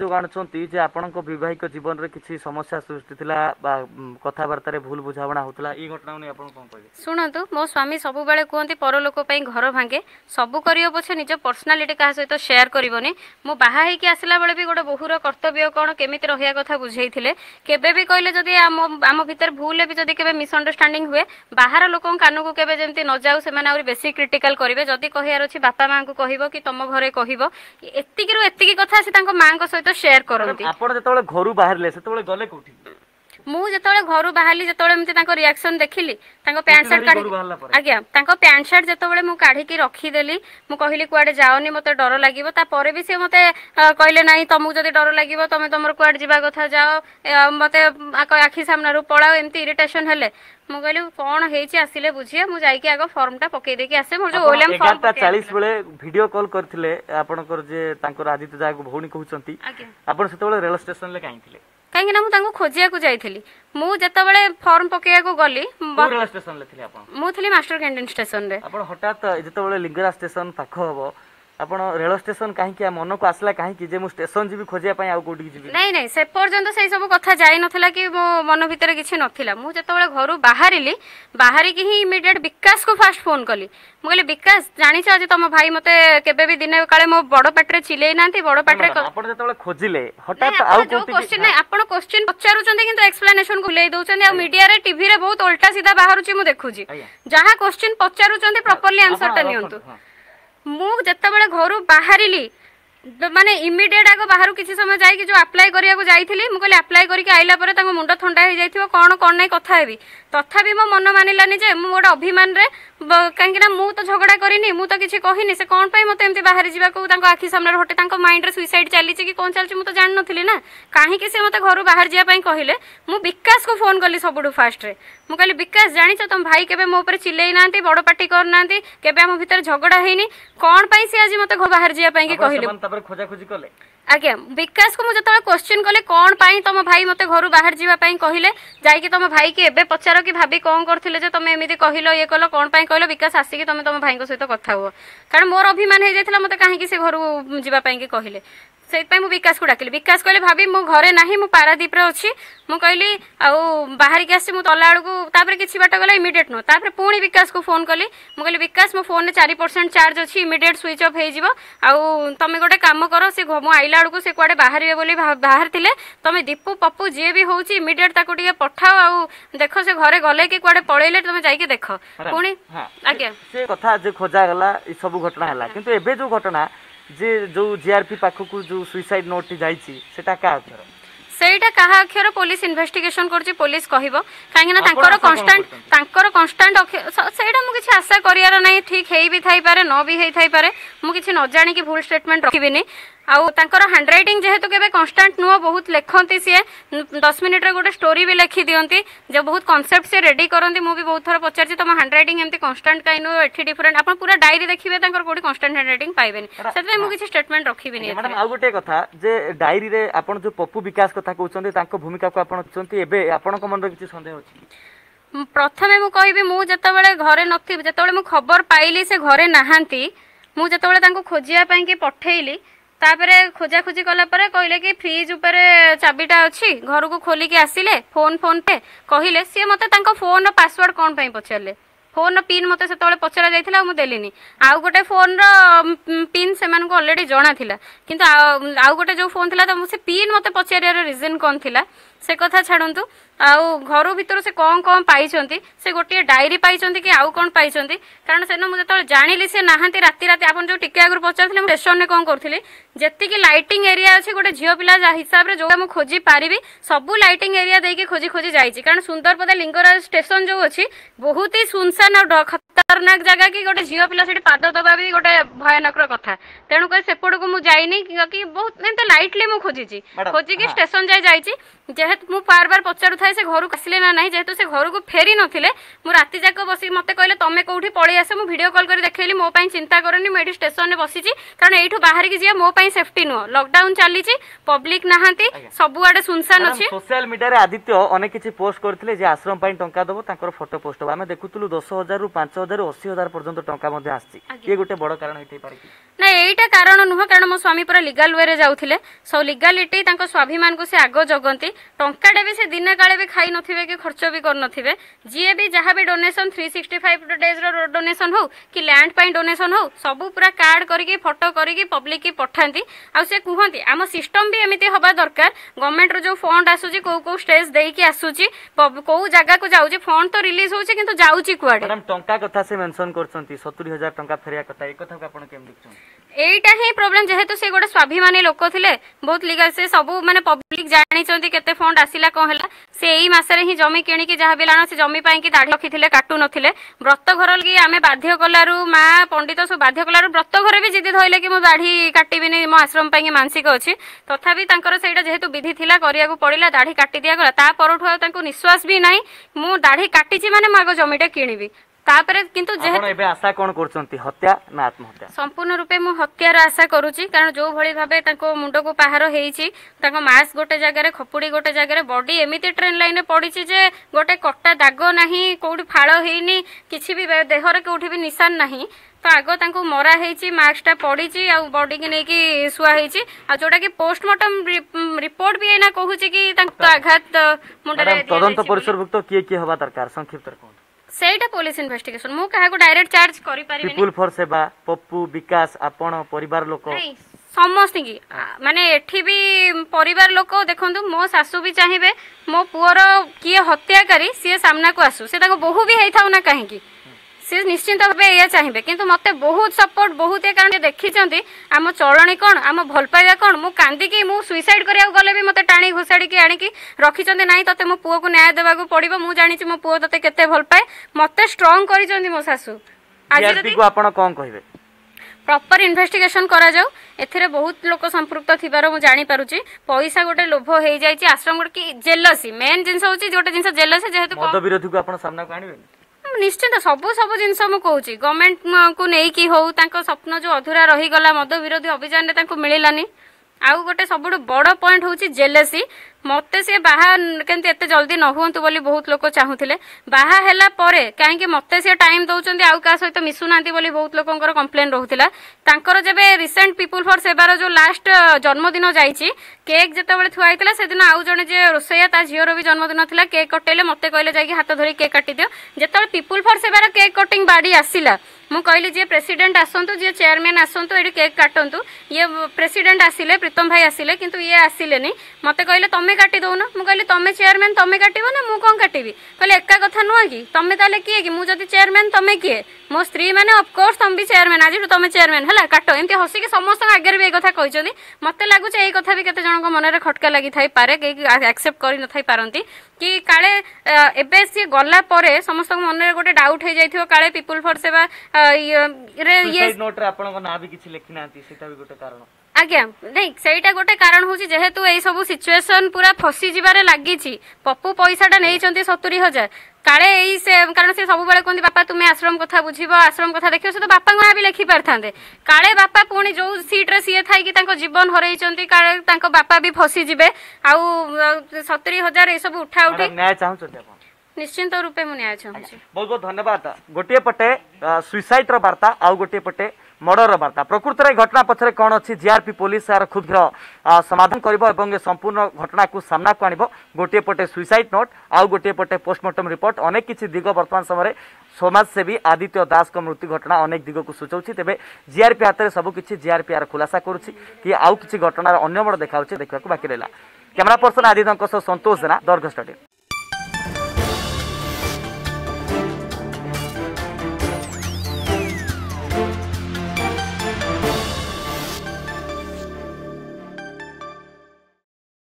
जो गाणुंट जे आपण बवाहिक जीवन रे किसी समस्या सृष्टि थिला बा कथाबार्तारे भूल बुझावणा होतला ई घटना ने आपण कोन कहबे सुनंतु मो स्वामी सब बेले कहंती परलोक पई घर भांगे सब करियो पछे निज पर्सनालिटी का सहित शेयर करबोनी मो बाहा हे कि आसला बेले भी गोटे बहुर कर्तव्य कोन केमिति रहिया कथा बुझैथिले केबे भी कहले जदी आम भीतर भूल भी जदी केबे मिसअंडरस्टैंडिंग हुए बाहर लोकन कान को केबे जेंती न जाऊ से माने आउरी बेसी क्रिटिकल करबे जदी कहियार अछि बापा मां को कहिबो कि तम घरे कहिबो एत्तिकी रो एत्तिकी कथा से तांको मां को तो शेयर करंती आपण जतले घरू बाहर ले सेतले गले कोठी मु जतले घरू बाहरली जतले मते तांको रिएक्शन देखिली तांको पैंट शर्ट काढी आज्ञा तांको पैंट शर्ट जतले मु काढी की रखी देली मु कहिली कुआडे जाओनी मते डर लागिवो ता परे भी से मते कहिले नाही तमु जदी डर लागिवो तमे तमर कुआडे जिबा कथा जाओ मते आखी सामना रो पळाओ एम्ती इरिटेशन हेले मु कहलु कोन हेची आसीले बुझिया मु जाई के आगो फॉर्म टा पके दे के आसे मोर जो ओएलएम फॉर्म 11:40 बेले वीडियो कॉल करथिले आपनकर जे तांकर आदित्य दास को भौणी कहउचंती आपन सेत बेले रेल स्टेशन ले काई थिले काई ना मु तांको खोजिया को जाई थिली मु जेत बेले फॉर्म पकेया को गली रेल स्टेशन ले थिले आपन मु थिली मास्टर कैंटीन स्टेशन रे आपन हटात जेत बेले लिंगराज स्टेशन पाखो हबो आपण रेल स्टेशन काहे कि मन को आसला काहे कि जे मु स्टेशन जीबी खोजिया पई आ कोठी जीबी नहीं नहीं से पर्यंत से सब कथा जाय नथला कि मन भीतर किछि नथिला मु जत बेले घरू बाहरिली बाहरि कि ही इमीडिएट विकास को फास्ट फोन कली मु कहले विकास जानि छ आज तम भाई मते केबे भी दिने काले मो बडो पेटरे चिले नांती बडो पेटरे आपण जत बेले खोजिले हटात आ कोठी क्वेश्चन नहीं आपण क्वेश्चन पचारु चंदे किंतु एक्सप्लेनेशन खुले दउ चंदे आ मीडिया रे टीवी रे बहुत उल्टा सीधा बाहरु छी मु देखु छी जहां क्वेश्चन पचारु चंदे प्रॉपर्ली आंसर ता नियंतु मु जत बेले घर बाहरिली माने इमिडिएट आगो बाहर किसी समय जाई कि जो अप्लाई करिया को जाई थिली मु कहले अप्लाई करी के आइला परे तांको मुंडा ठंडा हो जाइथिबो कोन कोन नै कथा हेबी तथापि मो मन मानिलानी जे मु गोडा अभिमान रे काहे कि ना मु तो झगड़ा करिनी मु तो किछि कहिनी से कोन पई मते एम्ति बाहर जिबा को तांको आखी सामने हटे तांको माइंड रे सुसाइड चाली छि कि कोन चालछि मु तो जान नथिली ना काहे कि से मते घर बाहर जिया पई कहिले मु विकास को फोन करली सबडू फास्ट रे मु कहले विकास जानि छ तुम भाई केबे मो ऊपर चिल्लेई नांती बडो पार्टी कर नांती केबे हम भीतर झगड़ा हेनी कोन पई से आज मते घर बाहर जिया पई के कहिले खोजा खोजी कले आज्ञा विकास को मुझे क्वेश्चन कले कौन पाई तुम भाई मते घर बाहर जावाई कहले जाकि तुम भाई की एबे पचार कि भाभी कौन करते तुम एमती कहल ये कल कौन कहल विकास आसिक तुम तुम भाई सहित कथा हुआ कारण मोर अभिमान हो जाता मत कहीं से घर जावाई कहले से मु विकास को डाकिली विकास कहले भाभी मो घरे नाही मु पारादीप रे अछि मु कहली आउ बाहर के आसी मु तलाड़ को तापर किछि बाट गला इमीडिएट नो तापर पूर्ण विकास को फोन कली मु कहली विकास मो फोन ने 4% चार्ज अछि इमीडिएट स्विच ऑफ हे जीवो आउ तमे गोटे काम करो से मु आइलाड़ को से कोडे बाहरबे बोली बाहर थिले तमे दीपू पप्पू जे भी होछि इमीडिएट ताको टिके पठाओ आउ देखो से घरे गले के कोडे पळेले तमे जाई के देखो पूर्ण आके से कथा जे खोजा गला ई सब घटना हला किंतु एबे जो घटना जे जो जीआरपी पाखो को जो सुसाइड नोट टी जाई छी सेटा का अक्षर सेटा कहा अक्षर पुलिस इन्वेस्टिगेशन करची पुलिस कहिबो काहेना तांकर कांस्टेंट सेटा मु किछ आशा करियार नाही ठीक हेई भी थाई पारे न भी हेई थाई पारे मु किछ न जानि कि भूल स्टेटमेंट रखिबिनी आउ तांकर हैंड राइटिंग जेहेतु केबे कांस्टेंट नुवा बहुत लेखंती से 10 मिनिट रे गोटे स्टोरी भी लेखि दियंती जे बहुत कांसेप्ट से रेडी करंती मु भी बहुत थोर पचार छी तम हैंड राइटिंग एम्ति कांस्टेंट काइनो एठी डिफरेंट आपण पूरा डायरी देखिबे तांकर कोडी कांस्टेंट हैंड राइटिंग पाइबेनी सेते मु किछ स्टेटमेंट रखिबिनी मैडम आउ गोटे कथा जे डायरी रे आपण जो पप्पू विकास कथा कहउचंती तांको भूमिका को आपण कहउचंती एबे आपण को मन रे किछ संदेह अछि प्रथमे मु कहिबे मु जते बेले घरे नथि जते बेले मु खबर पाइली से घरे नहांती मु जते बेले तांको खोजिया पई के पठेइली तापरे खोजा खोजी कला परे कहले कि फ्रिज ऊपर चाबीटा अछि घर को खोली के आसिले फोन पे कहले से मते तांको फोन रो पासवर्ड कोन पई पछले फोन रो पिन मते सेतले पछरा जाइथिला मु देलिनी आउ गोटे फोन रो पिन सेमान को ऑलरेडी जाना थिला किंतु आउ गोटे जो फोन थिला त मु से पिन मते पछरिया रे रीजन कोन थिला से कथा छाड़ंतु आउ घर भीतर से कौन पाइचंती से गोटे डायरी पाइचंती कि आउ कौन पाइचंती कारण सेनो मु जतले जानिली से नाहंती राती राती आपन जो टिके आगर पछरथिले मु स्टेशन ने कोन करथिले जेति कि लाइटिंग एरिया अछि गोटे झियो पिला हिसाब रे जो हम खोजी पारिबी सब लाइटिंग एरिया देके खोजी जाई छी कारण सुंदरपदा लिंगराज स्टेशन जो अछि बहुत ही सुनसान और खतरनाक जगह कि गोटे झियो पिला सेठी पाद दबा भी गोटे भयानक कथा तेनु कहि सेपड़ को मु जाईनी कि बहुत एते लाइटली मु खोजी छी खोजी कि स्टेशन जाई छी मु बार बार पचारू थाए से घर आसिले ना नहीं जेहेतु से घर को फेरी नथिले मु राति जाक बसी मते कहले तमे कोठी पळै आसे मु वीडियो कॉल करी देखैली मो पई चिंता करनी मेडी स्टेशन ने बसी छी कारण एठू बाहर कि जे मो पई सेफ्टी नो लॉकडाउन चाली छी पब्लिक नहांती सब आडे सुनसान अछि सोशल मीडिया रे आदित्य अनेक किछि पोस्ट करथिले जे आश्रम पई टंका दबो तांकर फोटो पोस्ट होबा हम देखुतलु 10000 रु 5000 80,000 पर्यंत टंका मध्ये आसी ये गोटे बड़ कारण हेते पारे कि ना एटा कारण नुह कारण मो स्वामी पर लीगल वे रे जाउथिले सो लीगलिटी तांको स्वाभिमान को से आगो जगंती टंका डे भी से दिन काळे भी खाई नथिबे कि खर्च भी कर नथिबे जिए भी जहां भी डोनेशन 365 डेज रो डोनेशन हो कि लैंड पई डोनेशन हो सब पूरा कार्ड करके फोटो करके पब्लिक के पठांती आ से कहंती आम सिस्टम भी एमिति होबा दरकार गवर्नमेंट रो जो फंड आसुची को को स्टेज देई कि आसुची को जगह को जाउची फंड तो रिलीज होची किंतु जाउची कुआडे मैडम टंका कथा से मेंशन करछंती 70,000 टंका फेरिया कथा एक कथा आपण केम देखछन एटा ही प्रॉब्लम जेहेतु से गोडा स्वाभिमानी लोक थिले बहुत लीगल से सब माने पब्लिक जानि चंती केते फंड आसीला कोन हला से एई मासरे ही जमी किणी कि जहा बेलाना से जमी पाई कि दाढी लखिथिले काटू नथिले व्रत घर लगी आमे बाध्य कलारू मा पंडित सो बाध्य कलारू व्रत घर भी जिद्दी धइले कि मो दाढी काटिबिनी मो आश्रम पाई मानसिक अछि तथापि तांकर सेटा जेहेतु विधि थिला करिया को पडिला दाढी काटि दिया गला ता परठो आ तांको निश्वास भी नाही मो दाढी काटि छि माने मागो जमीटा किणिबी तापरे किंतु जेहेतु एबे आशा कोन करछंती हत्या ना आत्महत्या संपूर्ण रूपे मु हत्यार आशा करूची कारण जो भली भाबे ताको मुंडो को पहारो हेईची ताको मास गोटे जगह रे खपुडी गोटे जगह रे बॉडी एमिति ट्रेन लाइन रे पड़ीची जे गोटे कट्टा दागो नाही कोडी फाळो हेईनी किछि भी देहर कोठी भी निशान नाही तो आगो तांको मरा हेईची मार्क्सटा पड़ीची आ बॉडी के नेकी सुआ हेईची आ जोटा कि पोस्टमार्टम रिपोर्ट भी एना कहूची कि ताको आघात मुंडा रे तदंत परिसरभुक्त के हवा दरकार संक्षिप्त कोन सेटा पुलिस इन्वेस्टिगेशन मु कहा को डायरेक्ट चार्ज करि परिबे पीपल फॉर सेवा पप्पू विकास आपण परिवार लोक नहीं समस्त की माने एठी भी परिवार लोक देखंतु मो सासू भी चाहिबे मो पुअर किए हत्या करी से सामना को आसु से ताको बहु भी हेथाउ ना काहे की से निश्चिंत भाव या चाहिए किंतु मत बहुत सपोर्ट बहुत ये कारण देखी आम चलणी कौन आम भल पाइबा कौन मु कांदिकी मु सुइसाइड करिया गले भी मत टाणी घुसाड़ी आणिकी रखिचंती नाही तते मो पुओ को न्याय देबाकू पड़िबो मु जानिछि मो पुओ तते केते भल पाए मते स्ट्रांग करिचंती मो सासू आज जदी को आपण कोन कहिबे प्रॉपर इन्वेस्टिगेशन करा जाऊ एथिरे बहुत लोक संपृक्त थिबार मु जानि पारुची पैसा गोटे लोभ हेई जाईची आश्रम गोटे की जेलसी मेन जिंस होची जोटे जिंस जेलसी जेहेतु मद विरोधी को आपण सामना को आनिबे निश्चित सब सब जिन कहूँ गवर्नमेंट को लेकिन होता स्वप्न जो अधूरा रही गला मद विरोधी अभियान में मिललानी आउ गोटे सब बड़ पॉइंट हूँ जेलेसी मत सी बाहर के जल्दी न हूँ बोली बहुत लोग चाहूले बाहर कहीं मत सी टाइम दौरान आउ क्या सहित मिशुना बोली बहुत लोग कम्प्लेन रोला जब रिसेंट पीपुल फॉर सेवार जो लास्ट जन्मदिन जाइए केक् जिते थुआई से दिन आउ जड़े जे रोसैया झीवर भी जन्मदिन था केक् कटेले मत कहले जाकि हाथ धरी केक् काटि दियो जिते पीपुल फॉर सेवार केक् कटिंग बाड़ी आसला मु कहली जी प्रेसिडेंट आसतु जी चेयरमैन आसतु ये केक् काटतु ये प्रेसिडेंट आसिले प्रीतम भाई आसिले किंतु ये आसिलेनी मत कहले तमें काटि दौन मु कहली तमें चेयरमैन तमें काटो ना मु कौन काटि कहले एका कथा नुह कि तमें ताले किए कि मु जदि चेयरमैन तमें किए मो स्त्री मैंने अफकोर्स तुम भी चेयरमैन आज तुम चेयरमैन है काट एमती हसिक समस्त आगे भी एक कथा कहते मत लगुच यही कथा भी केते जन मनरे खटका लगी पारे कहीं एक्सेप्ट कर नथाई पारंती कि काले एबे सी गला परे समस्त मन रे गोटे डाउट हे जाइथियो काले पीपल फॉर सेवा रे ये नोट रे आपन को ना भी किछि लिखि नांती सेटा भी गोटे कारण आज्ञा नहीं सेटा गोटे कारण होछि जेहेतु ए सब सिचुएशन पूरा फसी जिवारे लागिछि पप्पू पैसा टा नै चंती 70,000 काले एई से कारण से सब बेले कोंती बापा तुमे आश्रम कथा बुझिबो आश्रम कथा देखियो से तो बापा को भी लेखि पारथांदे काले बापा पुणी जो सीट रे सीए थाई कि तांको जीवन हरेई चंती काले तांको बापा भी फसी जिवे आ 70,000 ए सब उठा उठी न्याय चाहू चंती आपण निश्चिंत रूपे मु न्याय चाहू बहुत बहुत धन्यवाद गोटे पटे सुसाइड रो वार्ता आ गोटे पटे मर्डर रो वार्ता प्रकृत रे घटना पछरे कोन अछि जीआरपी पुलिस यार खुदघर समाधान करबो एवं संपूर्ण घटना को सामना को आनिबो गोटे पटे सुसाइड नोट आ गोटे पटे पोस्टमार्टम रिपोर्ट अनेक किछि दिग वर्तमान समय समाजसेवी आदित्य दास को मृत्यु घटना अनेक दिग को सूचौछि तेबे जीआरपी हाथ रे सब किछि जीआरपी यार खुलासा करूछि कि आ किछि घटना अन्य बड़ देखाउछि देखबाक बाकी रहला कैमरा पर्सन आदित्य संतोष जेना दरगस्टडी।